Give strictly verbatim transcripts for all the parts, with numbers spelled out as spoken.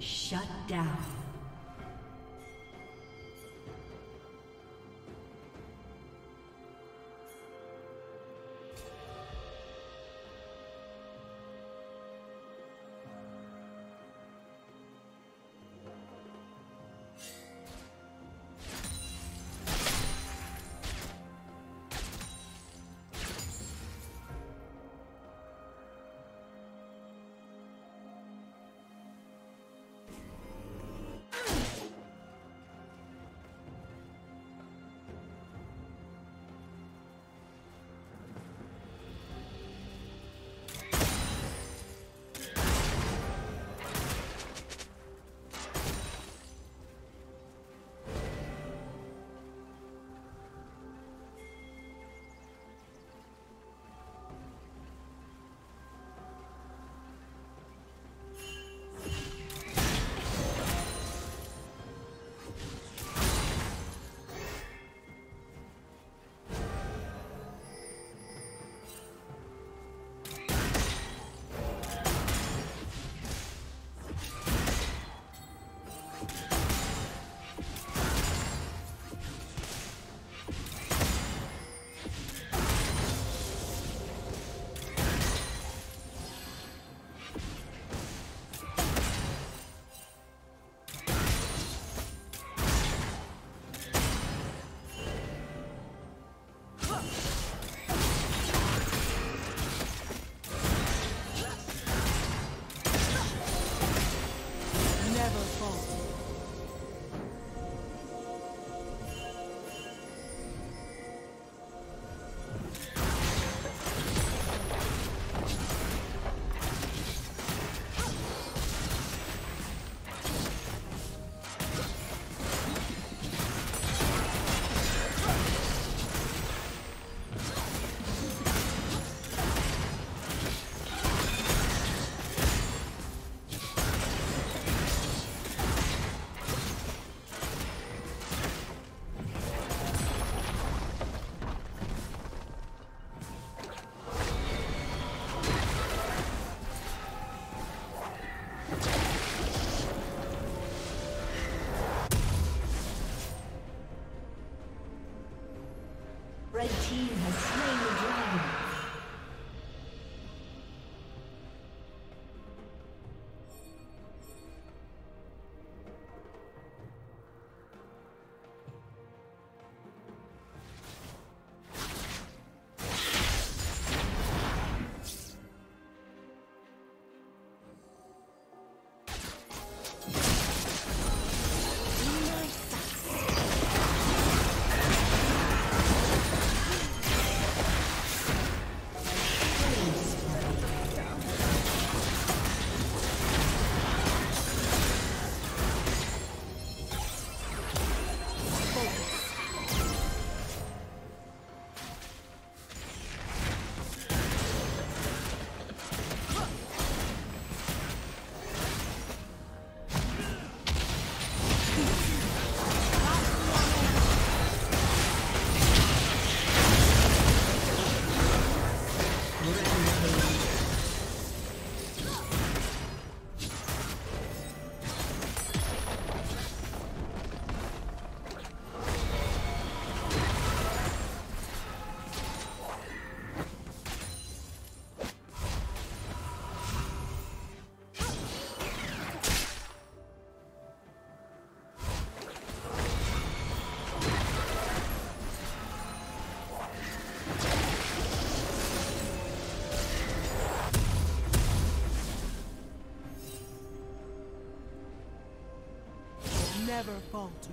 Shut down. Red team has slain the dragon. never falter.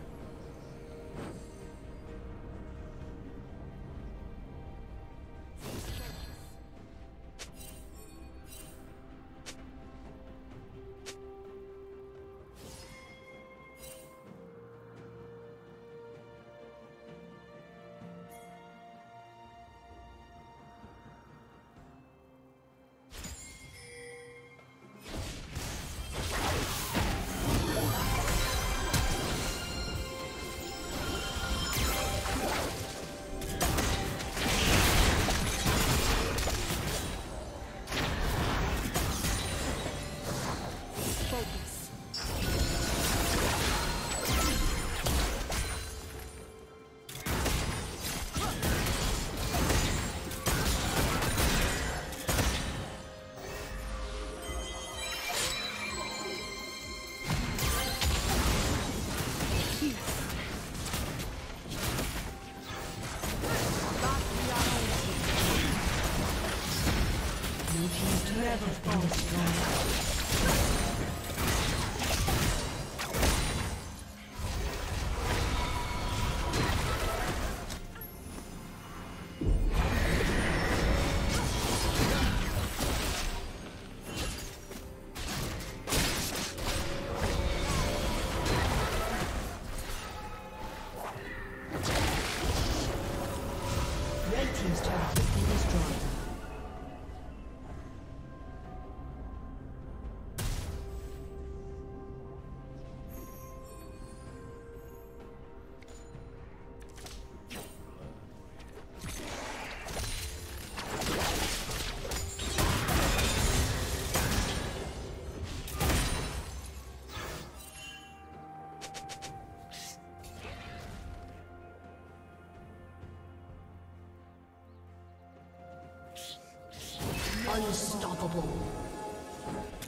Unstoppable.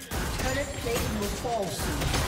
Turret plate will fall soon.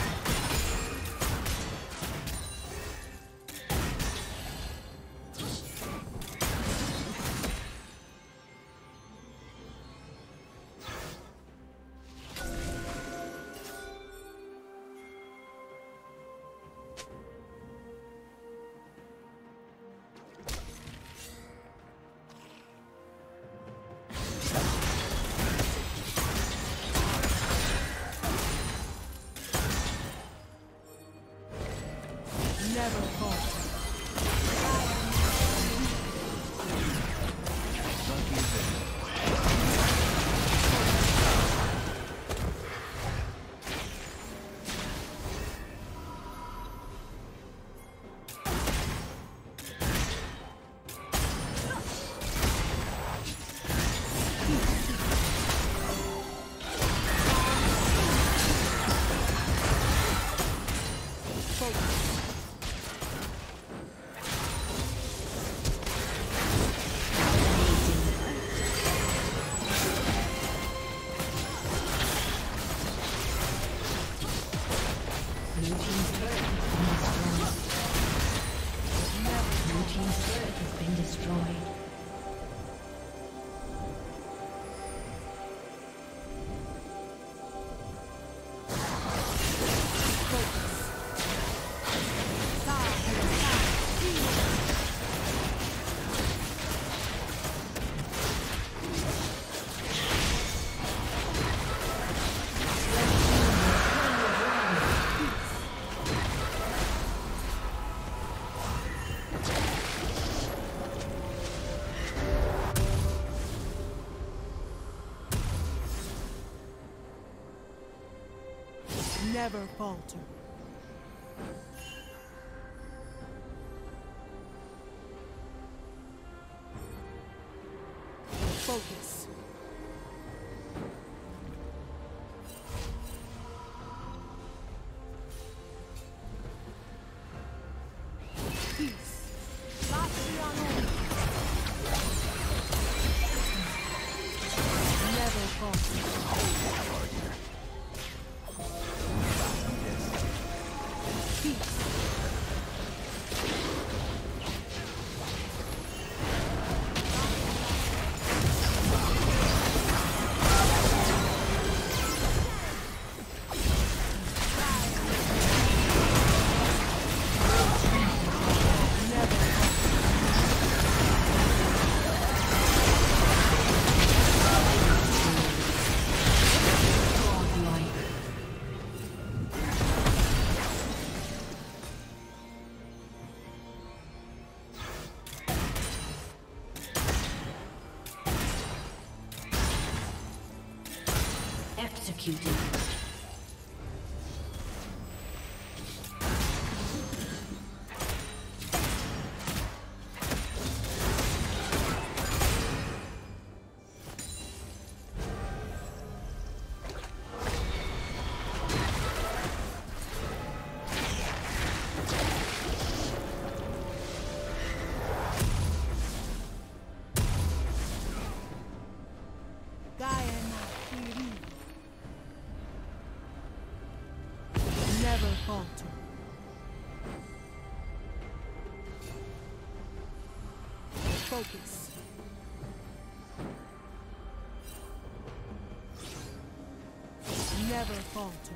Never falter. Focus. Peace. Last beyond. Never falter. Peace. executed. Focus. Never falter.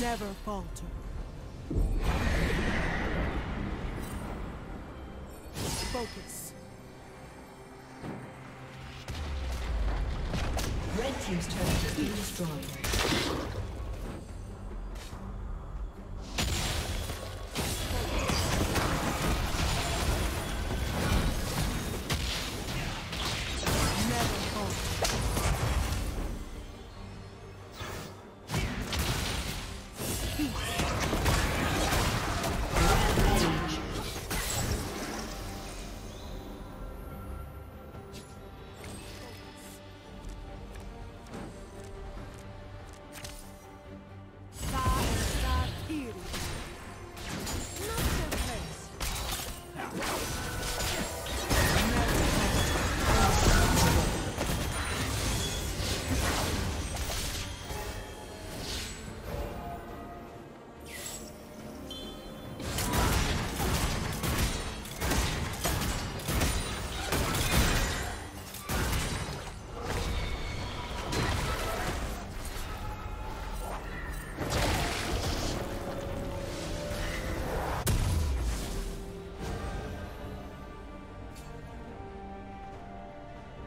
Never falter. Focus. Red team's turret has been destroyed.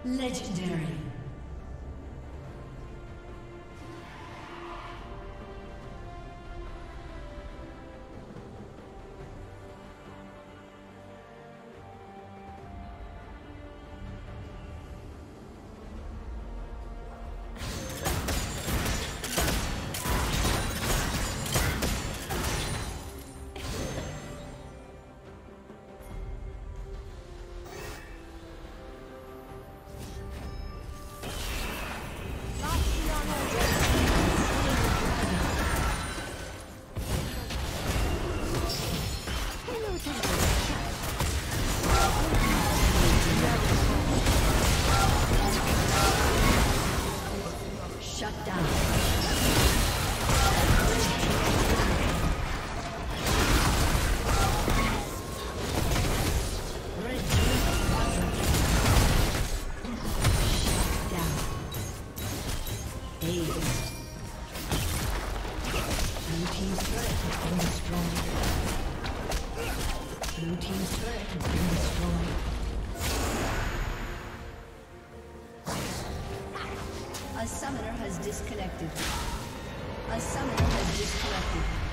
Legendary. A summoner has disconnected. A summoner has disconnected.